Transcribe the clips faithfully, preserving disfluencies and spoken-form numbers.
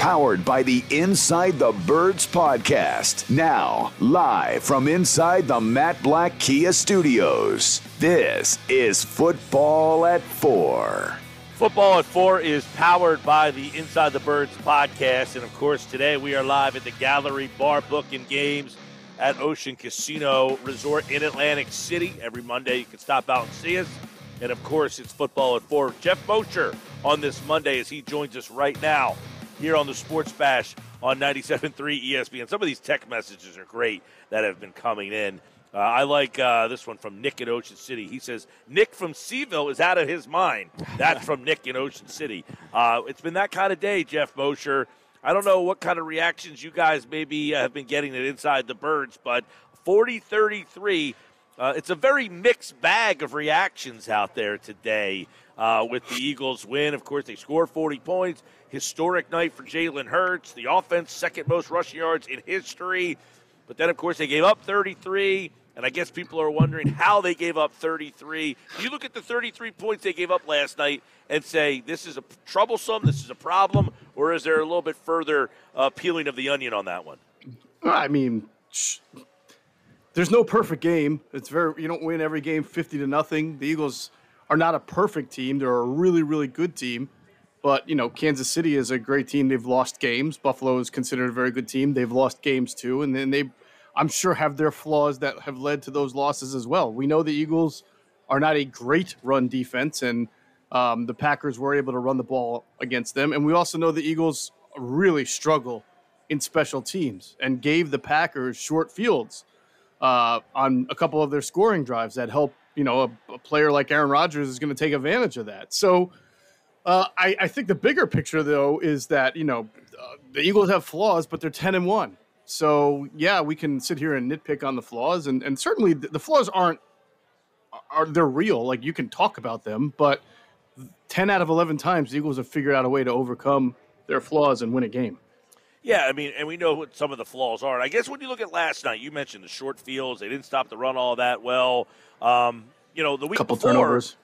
Powered by the Inside the Birds podcast. Now, live from inside the Matt Black Kia Studios, this is Football at Four. Football at Four is powered by the Inside the Birds podcast. And, of course, today we are live at the Gallery Bar Book and Games at Ocean Casino Resort in Atlantic City. Every Monday you can stop out and see us. And, of course, it's Football at Four. Geoff Mosher on this Monday as he joins us right now here on the Sports Bash on ninety-seven point three E S P N. Some of these text messages are great that have been coming in. Uh, I like uh, this one from Nick in Ocean City. He says, Nick from Seville is out of his mind. That's from Nick in Ocean City. Uh, it's been that kind of day, Geoff Mosher. I don't know what kind of reactions you guys maybe uh, have been getting at Inside the Birds, but forty thirty-three, uh, it's a very mixed bag of reactions out there today uh, with the Eagles' win. Of course, they scored forty points. Historic night for Jalen Hurts. The offense, second most rushing yards in history. But then, of course, they gave up thirty-three, and I guess people are wondering how they gave up thirty-three. You look at the thirty-three points they gave up last night and say, this is a troublesome, this is a problem, or is there a little bit further uh, peeling of the onion on that one? I mean, there's no perfect game. It's very you don't win every game fifty to nothing. The Eagles are not a perfect team. They're a really, really good team. But, you know, Kansas City is a great team. They've lost games. Buffalo is considered a very good team. They've lost games, too. And then they, I'm sure, have their flaws that have led to those losses as well. We know the Eagles are not a great run defense, and um, the Packers were able to run the ball against them. And we also know the Eagles really struggle in special teams and gave the Packers short fields uh, on a couple of their scoring drives that help, you know, a, a player like Aaron Rodgers is going to take advantage of that. So, Uh, I, I think the bigger picture, though, is that, you know, uh, the Eagles have flaws, but they're ten and one. So, yeah, we can sit here and nitpick on the flaws. And, and certainly the, the flaws aren't are, – they're real. Like, you can talk about them. But ten out of eleven times, the Eagles have figured out a way to overcome their flaws and win a game. Yeah, I mean, and we know what some of the flaws are. And I guess when you look at last night, you mentioned the short fields. They didn't stop the run all that well. Um, you know, the week Couple before – turnovers.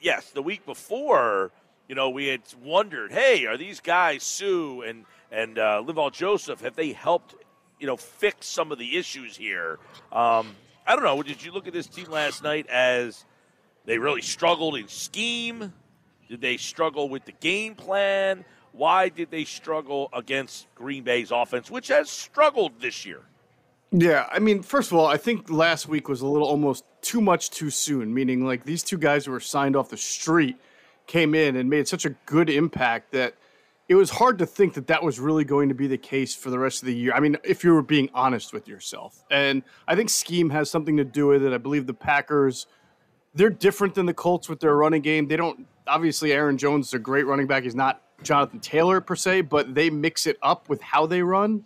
Yes, the week before – you know, we had wondered, hey, are these guys, Sue and, and uh, Linval Joseph, have they helped, you know, fix some of the issues here? Um, I don't know. Did you look at this team last night as they really struggled in scheme? Did they struggle with the game plan? Why did they struggle against Green Bay's offense, which has struggled this year? Yeah, I mean, first of all, I think last week was a little almost too much too soon, meaning like these two guys who were signed off the street came in and made such a good impact that it was hard to think that that was really going to be the case for the rest of the year. I mean, if you were being honest with yourself. And I think scheme has something to do with it. I believe the Packers, they're different than the Colts with their running game. They don't – obviously, Aaron Jones is a great running back. He's not Jonathan Taylor per se, but they mix it up with how they run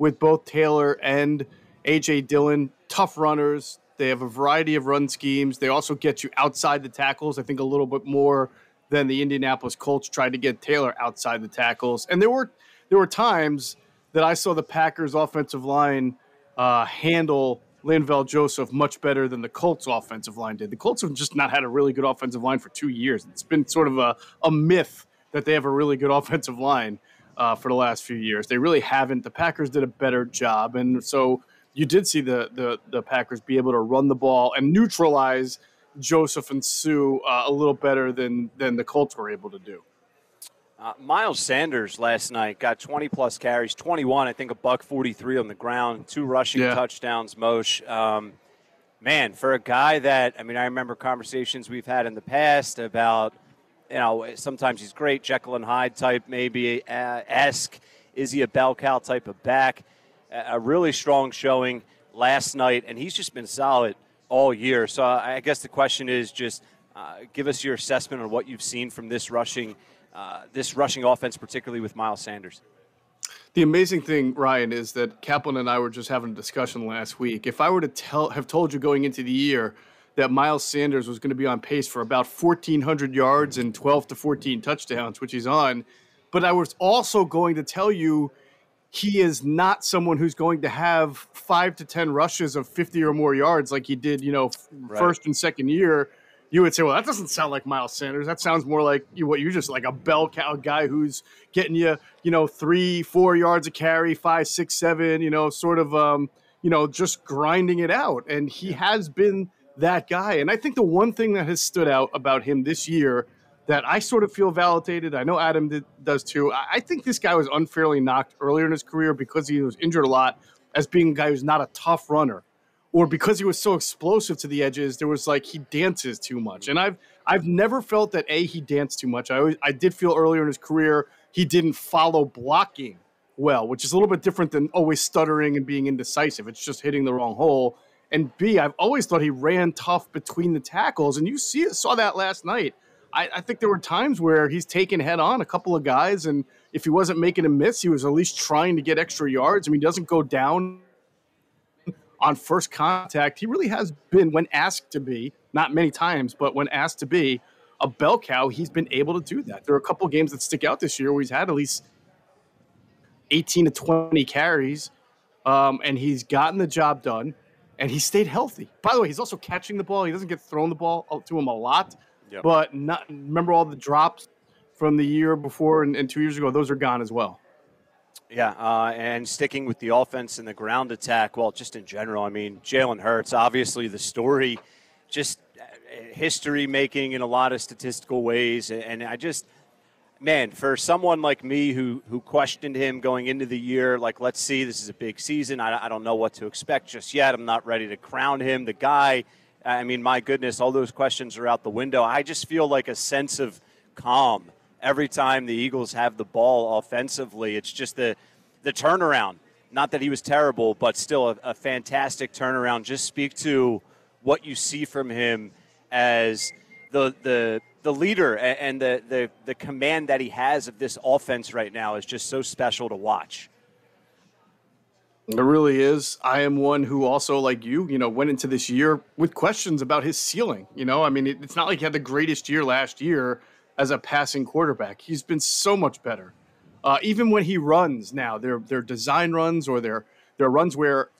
with both Taylor and A J. Dillon, tough runners. They have a variety of run schemes. They also get you outside the tackles, I think, a little bit more – then the Indianapolis Colts tried to get Taylor outside the tackles. And there were there were times that I saw the Packers offensive line uh, handle Linval Joseph much better than the Colts offensive line did. The Colts have just not had a really good offensive line for two years. It's been sort of a, a myth that they have a really good offensive line uh, for the last few years. They really haven't. The Packers did a better job. And so you did see the the, the Packers be able to run the ball and neutralize Joseph and Sue uh, a little better than than the Colts were able to do. Uh, Miles Sanders last night got twenty plus carries, twenty-one, I think a buck forty-three on the ground, two rushing yeah. touchdowns. Mosh, um, man, for a guy that I mean, I remember conversations we've had in the past about, you know, sometimes he's great, Jekyll and Hyde type, maybe uh, esque. Is he a bell cow type of back? A really strong showing last night, and he's just been solid all year. So I guess the question is just uh, give us your assessment on what you've seen from this rushing uh, this rushing offense, particularly with Miles Sanders. The amazing thing, Ryan, is that Caplan and I were just having a discussion last week. If I were to tell have told you going into the year that Miles Sanders was going to be on pace for about fourteen hundred yards and twelve to fourteen touchdowns, which he's on, but I was also going to tell you he is not someone who's going to have five to ten rushes of fifty or more yards like he did, you know, right. first and second year. you would say, well, that doesn't sound like Miles Sanders. That sounds more like you, what you just like a bell cow guy who's getting you, you know, three, four yards a carry, five, six, seven, you know, sort of, um, you know, just grinding it out. And he has been that guy. And I think the one thing that has stood out about him this year that I sort of feel validated, I know Adam did, does too, I, I think this guy was unfairly knocked earlier in his career because he was injured a lot as being a guy who's not a tough runner. Or because he was so explosive to the edges, there was like he dances too much. And I've I've never felt that, A, he danced too much. I always, I did feel earlier in his career he didn't follow blocking well, which is a little bit different than always stuttering and being indecisive. It's just hitting the wrong hole. And, B, I've always thought he ran tough between the tackles. And you see, saw that last night. I, I think there were times where he's taken head on a couple of guys, and if he wasn't making a miss, he was at least trying to get extra yards. I mean, he doesn't go down on first contact. He really has been, when asked to be, not many times, but when asked to be a bell cow, he's been able to do that. There are a couple of games that stick out this year where he's had at least eighteen to twenty carries, um, and he's gotten the job done, and he stayed healthy. By the way, he's also catching the ball. He doesn't get thrown the ball to him a lot, yep. but not, remember all the drops from the year before and, and two years ago? Those are gone as well. Yeah, uh, and sticking with the offense and the ground attack, well, just in general, I mean, Jalen Hurts, obviously the story, just history-making in a lot of statistical ways. And I just, man, for someone like me who, who questioned him going into the year, like, let's see, this is a big season. I, I don't know what to expect just yet. I'm not ready to crown him the guy. I mean, my goodness, all those questions are out the window. I just feel like a sense of calm every time the Eagles have the ball offensively. It's just the the turnaround. Not that he was terrible, but still a, a fantastic turnaround. Just speak to what you see from him as the the the leader and the the, the command that he has of this offense right now is just so special to watch. It really is. I am one who also, like you, you know, went into this year with questions about his ceiling. You know, I mean, it, it's not like he had the greatest year last year as a passing quarterback. He's been so much better. Uh, even when he runs now, they're, they're design runs or they're, they're runs where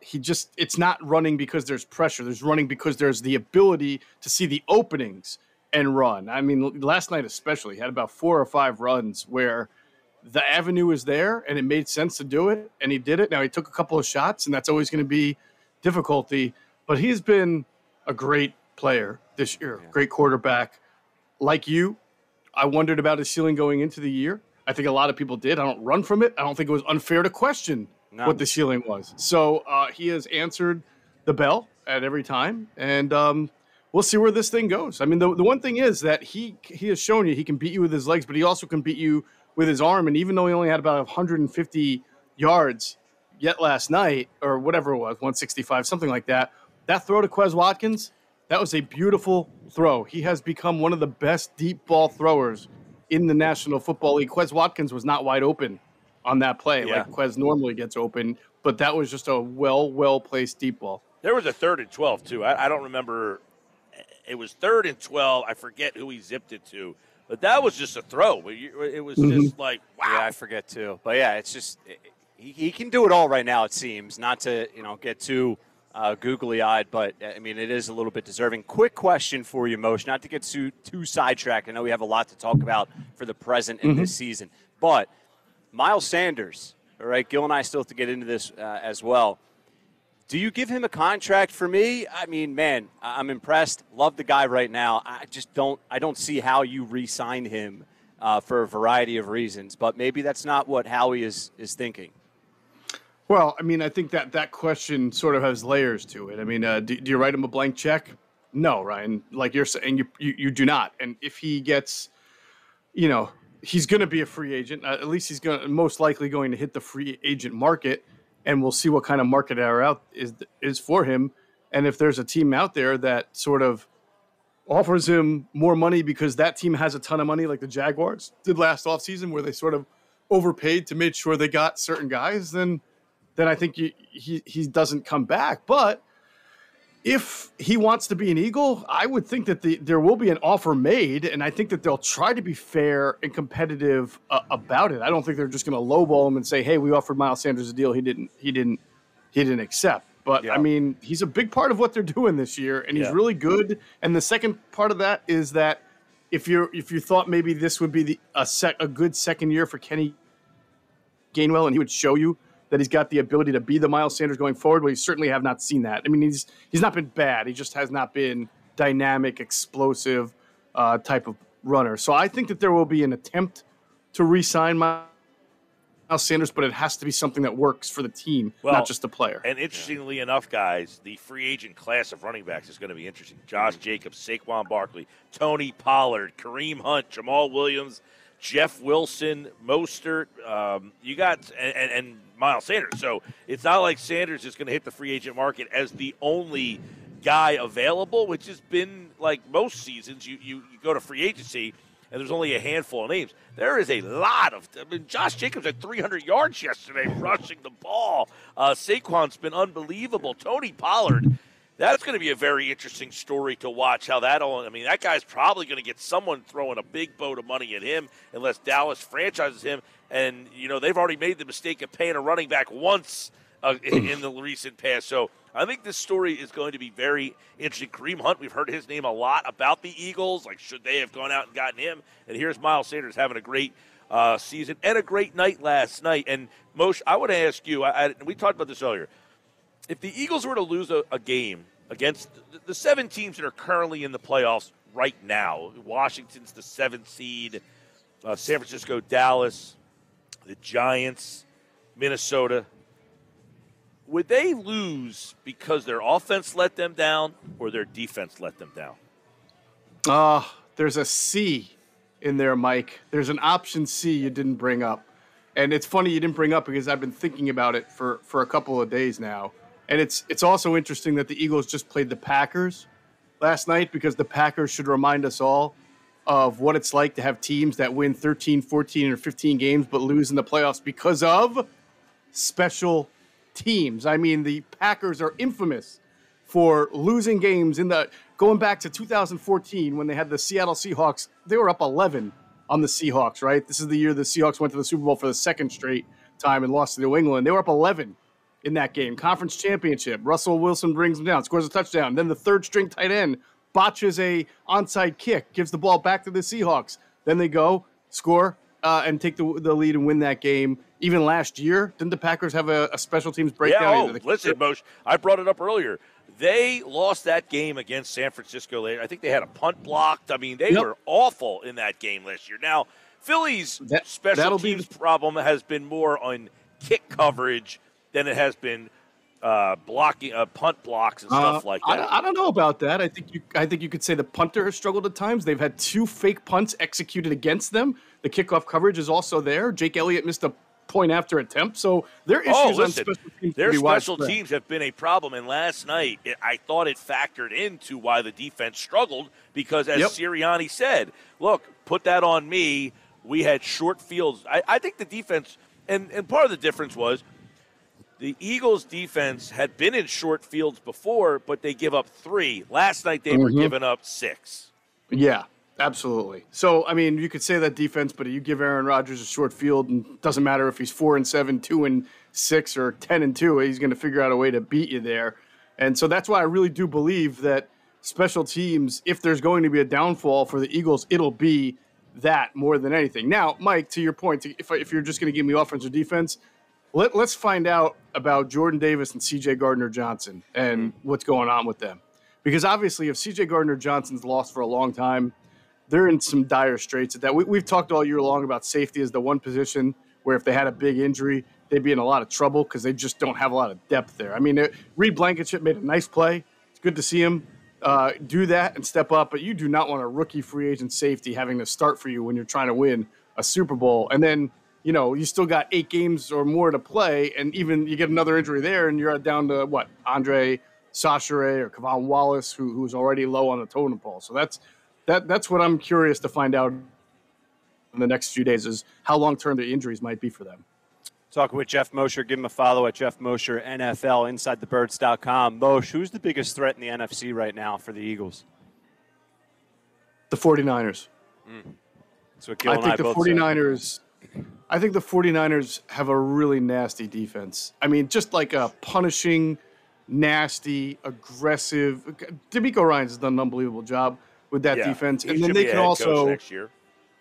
he just, it's not running because there's pressure. There's running because there's the ability to see the openings and run. I mean, last night especially, he had about four or five runs where the avenue was there and it made sense to do it, and he did it. Now, he took a couple of shots, and that's always going to be difficulty. But he's been a great player this year, yeah. Great quarterback. Like you, I wondered about his ceiling going into the year. I think a lot of people did. I don't run from it. I don't think it was unfair to question no. what the ceiling was. So uh, he has answered the bell at every time, and um, we'll see where this thing goes. I mean, the, the one thing is that he he has shown you he can beat you with his legs, but he also can beat you with his arm. And even though he only had about one hundred fifty yards yet last night, or whatever it was, one sixty-five, something like that, that throw to Quez Watkins, that was a beautiful throw. He has become one of the best deep ball throwers in the National Football League. Quez Watkins was not wide open on that play, yeah. like Quez normally gets open, but that was just a well, well-placed deep ball. There was a third and twelve, too. I, I don't remember. It was third and twelve. I forget who he zipped it to, but that was just a throw. It was mm-hmm. just like, wow. Yeah, I forget, too. But, yeah, it's just it, he, he can do it all right now, it seems, not to you know get too – Uh, googly-eyed, but, I mean, it is a little bit deserving. Quick question for you, Mosh, not to get too, too sidetracked. I know we have a lot to talk about for the present in mm-hmm. this season, but Miles Sanders, all right, Gil and I still have to get into this uh, as well. Do you give him a contract for me? I mean, man, I'm impressed. Love the guy right now. I just don't I don't see how you re-sign him uh, for a variety of reasons, but maybe that's not what Howie is, is thinking. Well, I mean, I think that that question sort of has layers to it. I mean, uh, do, do you write him a blank check? No, Ryan. Like you're saying, you you, you do not. And if he gets, you know, he's going to be a free agent. Uh, at least he's going to most likely going to hit the free agent market, and we'll see what kind of market are out is is for him. And if there's a team out there that sort of offers him more money because that team has a ton of money, like the Jaguars did last offseason, where they sort of overpaid to make sure they got certain guys, then. then I think he, he, he doesn't come back. But if he wants to be an Eagle, I would think that the, there will be an offer made, and I think that they'll try to be fair and competitive uh, about it. I don't think they're just going to lowball him and say, hey, we offered Miles Sanders a deal he didn't he didn't he didn't accept. But, yeah. I mean, he's a big part of what they're doing this year, and he's yeah. really good. And the second part of that is that if you if you thought maybe this would be the a, sec, a good second year for Kenny Gainwell and he would show you that he's got the ability to be the Miles Sanders going forward, well, you certainly have not seen that. I mean, he's he's not been bad. He just has not been dynamic, explosive uh, type of runner. So I think that there will be an attempt to re-sign Miles Sanders, but it has to be something that works for the team, well, not just the player. And interestingly yeah. enough, guys, the free agent class of running backs is going to be interesting. Josh Jacobs, Saquon Barkley, Tony Pollard, Kareem Hunt, Jamal Williams, Jeff Wilson, Mostert, um, you got and, and, and Miles Sanders. So it's not like Sanders is going to hit the free agent market as the only guy available, which has been like most seasons. You you, you go to free agency, and there's only a handful of names. There is a lot of – I mean, Josh Jacobs had three hundred yards yesterday rushing the ball. Uh, Saquon's been unbelievable. Tony Pollard, that's going to be a very interesting story to watch how that all – I mean, that guy's probably going to get someone throwing a big boat of money at him unless Dallas franchises him. And, you know, they've already made the mistake of paying a running back once uh, in, in the recent past. So I think this story is going to be very interesting. Kareem Hunt, we've heard his name a lot about the Eagles. Like, should they have gone out and gotten him? And here's Miles Sanders having a great uh, season and a great night last night. And, Moshe, I want to ask you, I, I, we talked about this earlier. If the Eagles were to lose a, a game against the, the seven teams that are currently in the playoffs right now, Washington's the seventh seed, uh, San Francisco, Dallas, the Giants, Minnesota, would they lose because their offense let them down or their defense let them down? Uh, there's a C in there, Mike. There's an option C you didn't bring up. And it's funny you didn't bring up because I've been thinking about it for, for a couple of days now. And it's it's also interesting that the Eagles just played the Packers last night because the Packers should remind us all of what it's like to have teams that win thirteen, fourteen, or fifteen games but lose in the playoffs because of special teams. I mean, the Packers are infamous for losing games in the going back to two thousand fourteen when they had the Seattle Seahawks. They were up eleven on the Seahawks, right? This is the year the Seahawks went to the Super Bowl for the second straight time and lost to New England. They were up eleven in that game. Conference championship. Russell Wilson brings them down, scores a touchdown. Then the third string tight end botches a onside kick, gives the ball back to the Seahawks. Then they go, score, uh, and take the, the lead and win that game. Even last year, didn't the Packers have a, a special teams breakdown? Yeah, oh, the- listen, Moshe, I brought it up earlier. They lost that game against San Francisco later. I think they had a punt blocked. I mean, they yep. were awful in that game last year. Now, Philly's that, special teams be- problem has been more on kick coverage than it has been uh, blocking, uh, punt blocks and stuff uh, like that. I, I don't know about that. I think you, I think you could say the punter has struggled at times. They've had two fake punts executed against them. The kickoff coverage is also there. Jake Elliott missed a point after attempt, so their issues oh, listen, on special teams. Their special teams have been a problem, and last night it, I thought it factored into why the defense struggled because, as yep. Sirianni said, look, put that on me. We had short fields. I, I think the defense, and, and part of the difference was the Eagles' defense had been in short fields before, but they give up three. Last night they mm-hmm. were giving up six. Yeah. Absolutely. So, I mean, you could say that defense, but you give Aaron Rodgers a short field, and it doesn't matter if he's four and seven, two and six, or ten and two. He's going to figure out a way to beat you there. And so that's why I really do believe that special teams, if there's going to be a downfall for the Eagles, it'll be that more than anything. Now, Mike, to your point, if if you're just going to give me offense or defense, let, let's find out about Jordan Davis and C J. Gardner-Johnson and mm-hmm. what's going on with them. Because obviously, if C J. Gardner-Johnson's lost for a long time, they're in some dire straits at that. We, we've talked all year long about safety as the one position where if they had a big injury, they'd be in a lot of trouble because they just don't have a lot of depth there. I mean, it, Reed Blankenship made a nice play. It's good to see him uh, do that and step up, but you do not want a rookie free agent safety having to start for you when you're trying to win a Super Bowl. And then, you know, you still got eight games or more to play, and even you get another injury there, and you're down to, what, Andre Sachere or Kevon Wallace, who who's already low on the totem pole. So that's – That, that's what I'm curious to find out in the next few days is how long-term the injuries might be for them. Talking with Geoff Mosher. Give him a follow at Geoff Mosher, N F L, inside the birds dot com. Mosh, who's the biggest threat in the N F C right now for the Eagles? The 49ers. Mm. That's what Gil I and think I the both 49ers, said. I think the 49ers have a really nasty defense. I mean, just like a punishing, nasty, aggressive. DeMeco Ryans has done an unbelievable job with that yeah, defense. And then they can also next year.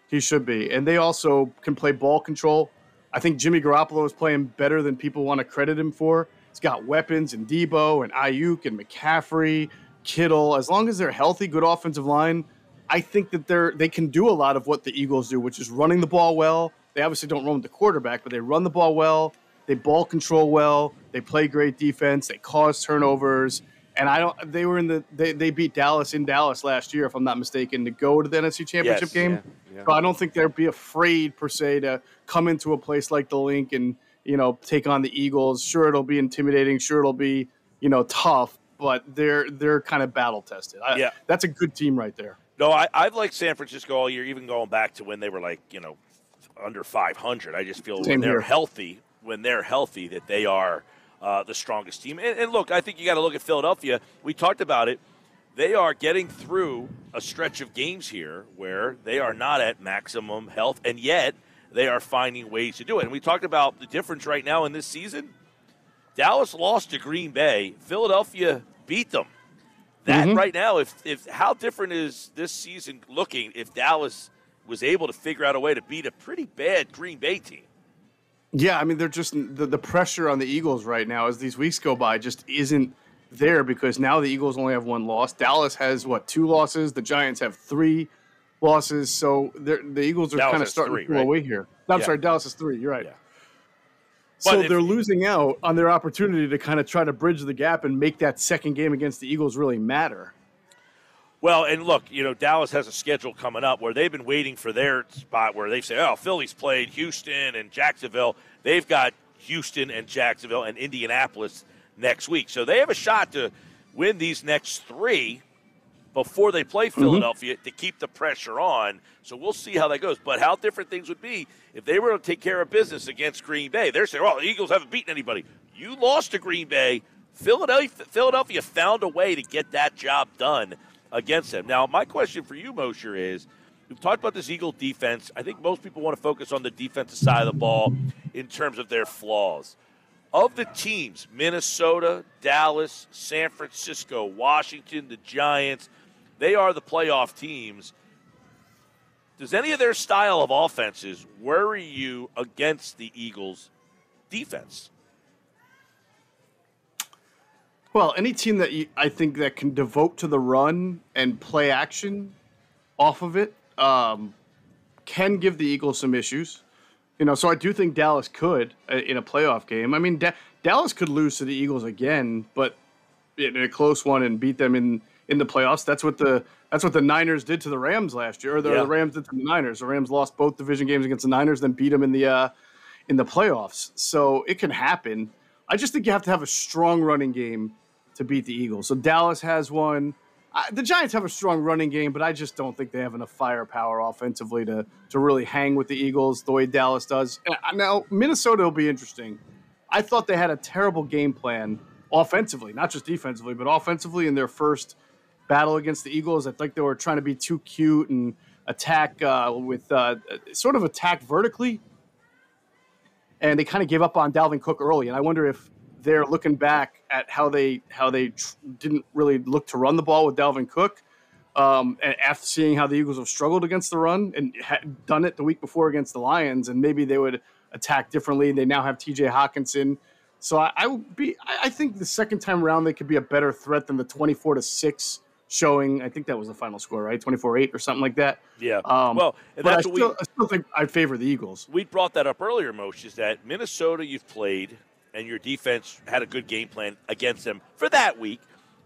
He should be. And they also can play ball control. I think Jimmy Garoppolo is playing better than people want to credit him for. He's got weapons and Debo and Ayuk and McCaffrey, Kittle. As long as they're healthy, good offensive line, I think that they're they can do a lot of what the Eagles do, which is running the ball well. They obviously don't run with the quarterback, but they run the ball well. They ball control well. They play great defense. They cause turnovers. And I don't. They were in the. They, they beat Dallas in Dallas last year, if I'm not mistaken, to go to the N F C Championship yes, game. Yeah, yeah. So I don't think they'd be afraid per se to come into a place like the Link and you know take on the Eagles. Sure, it'll be intimidating. Sure, it'll be you know tough, but they're they're kind of battle tested. I, yeah, that's a good team right there. No, I, I've liked San Francisco all year, even going back to when they were like you know under five hundred. I just feel Same when they're here. healthy, when they're healthy, that they are. Uh, the strongest team. And, and, look, I think you got to look at Philadelphia. We talked about it. They are getting through a stretch of games here where they are not at maximum health, and yet they are finding ways to do it. And we talked about the difference right now in this season. Dallas lost to Green Bay. Philadelphia beat them. That mm-hmm. right now, if if how different is this season looking if Dallas was able to figure out a way to beat a pretty bad Green Bay team? Yeah, I mean, they're just the, the pressure on the Eagles right now as these weeks go by just isn't there because now the Eagles only have one loss. Dallas has, what, two losses? The Giants have three losses. So the Eagles are Dallas kind of starting three, to pull right? away here. No, I'm yeah. sorry, Dallas is three. You're right. Yeah. So but if, they're losing out on their opportunity to kind of try to bridge the gap and make that second game against the Eagles really matter. Well, and look, you know, Dallas has a schedule coming up where they've been waiting for their spot where they say, oh, Philly's played Houston and Jacksonville. They've got Houston and Jacksonville and Indianapolis next week. So they have a shot to win these next three before they play Philadelphia mm-hmm. to keep the pressure on. So we'll see how that goes. But how different things would be if they were to take care of business against Green Bay. They're saying, oh, the Eagles haven't beaten anybody. You lost to Green Bay. Philadelphia, Philadelphia found a way to get that job done against them. Now, my question for you, Mosher, is we've talked about this Eagle defense. I think most people want to focus on the defensive side of the ball in terms of their flaws. Of the teams, Minnesota, Dallas, San Francisco, Washington, the Giants, they are the playoff teams. Does any of their style of offenses worry you against the Eagles' defense? Well, any team that you, I think that can devote to the run and play action off of it um, can give the Eagles some issues. You know, so I do think Dallas could uh, in a playoff game. I mean, da- Dallas could lose to the Eagles again, but in a close one and beat them in, in the playoffs. That's what the that's what the Niners did to the Rams last year. Or the, yeah. the Rams did to the Niners. The Rams lost both division games against the Niners, then beat them in the uh, in the playoffs. So it can happen. I just think you have to have a strong running game to beat the Eagles. So Dallas has one. I, the Giants have a strong running game, but I just don't think they have enough firepower offensively to to really hang with the Eagles the way Dallas does. And now, Minnesota will be interesting. I thought they had a terrible game plan offensively, not just defensively, but offensively in their first battle against the Eagles. I think they were trying to be too cute and attack uh, with uh, sort of attack vertically. And they kind of gave up on Dalvin Cook early. And I wonder if they're looking back at how they how they tr- didn't really look to run the ball with Dalvin Cook. Um, and after seeing how the Eagles have struggled against the run and had done it the week before against the Lions, and maybe they would attack differently. They now have T J Hockenson. So I, I would be I, I think the second time around they could be a better threat than the twenty-four to six showing. I think that was the final score, right? twenty-four eight or something like that. Yeah. Um, well, and that's I, what still, we, I still think I favor the Eagles. We brought that up earlier, Moshe, is that Minnesota you've played and your defense had a good game plan against them for that week.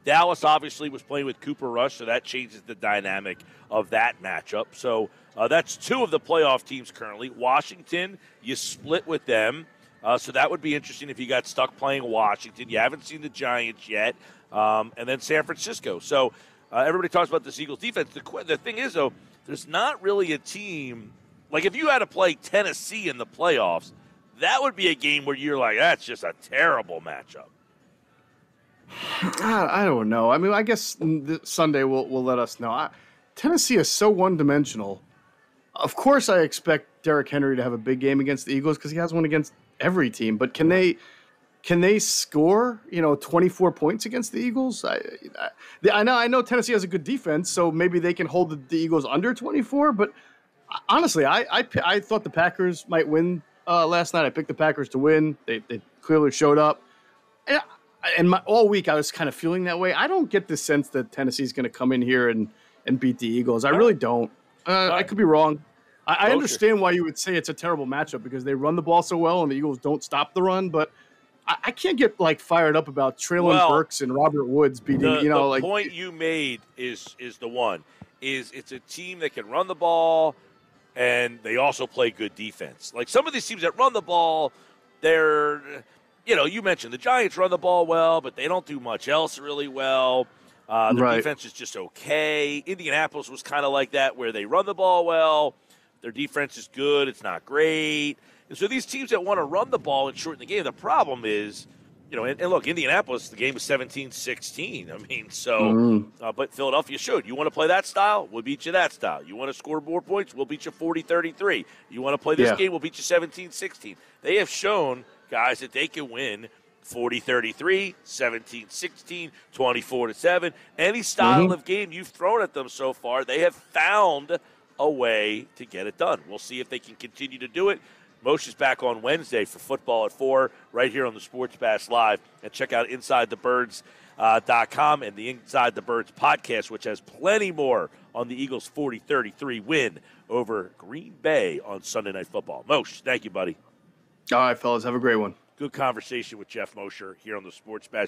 Dallas obviously was playing with Cooper Rush, so that changes the dynamic of that matchup. So uh, that's two of the playoff teams currently. Washington, you split with them. Uh, so that would be interesting if you got stuck playing Washington. You haven't seen the Giants yet. Um, and then San Francisco. So Uh, everybody talks about this Eagles defense. The, the thing is, though, there's not really a team. Like, if you had to play Tennessee in the playoffs, that would be a game where you're like, that's just a terrible matchup. God, I don't know. I mean, I guess Sunday will will let us know. I, Tennessee is so one-dimensional. Of course I expect Derrick Henry to have a big game against the Eagles because he has one against every team. But can they Can they score, you know, twenty-four points against the Eagles? I, I, I know I know Tennessee has a good defense, so maybe they can hold the, the Eagles under twenty-four. But honestly, I, I I thought the Packers might win uh, last night. I picked the Packers to win. They they clearly showed up, and, and my, all week I was kind of feeling that way. I don't get the sense that Tennessee's going to come in here and, and beat the Eagles. I really don't. Uh, I could be wrong. I, I understand why you would say it's a terrible matchup because they run the ball so well and the Eagles don't stop the run, but I can't get like fired up about Traylon well, Burks and Robert Woods beating. The, you know, the like the point you made is is the one is it's a team that can run the ball, and they also play good defense. Like some of these teams that run the ball, they're you know you mentioned the Giants run the ball well, but they don't do much else really well. Uh, the right. defense is just okay. Indianapolis was kind of like that, where they run the ball well, their defense is good, it's not great. And so these teams that want to run the ball and shorten the game, the problem is, you know, and, and look, Indianapolis, the game was seventeen sixteen. I mean, so, mm-hmm. uh, but Philadelphia showed. You want to play that style? We'll beat you that style. You want to score more points? We'll beat you forty thirty-three. You want to play this yeah. game? We'll beat you seventeen sixteen. They have shown, guys, that they can win forty thirty-three, seventeen sixteen, twenty-four to seven. Any style mm-hmm. of game you've thrown at them so far, they have found a way to get it done. We'll see if they can continue to do it. Mosher's back on Wednesday for football at four right here on the Sports Bash Live. And check out Inside the Birds dot com uh, and the Inside the Birds podcast, which has plenty more on the Eagles' forty thirty-three win over Green Bay on Sunday Night Football. Mosh, thank you, buddy. All right, fellas. Have a great one. Good conversation with Geoff Mosher here on the Sports Bash.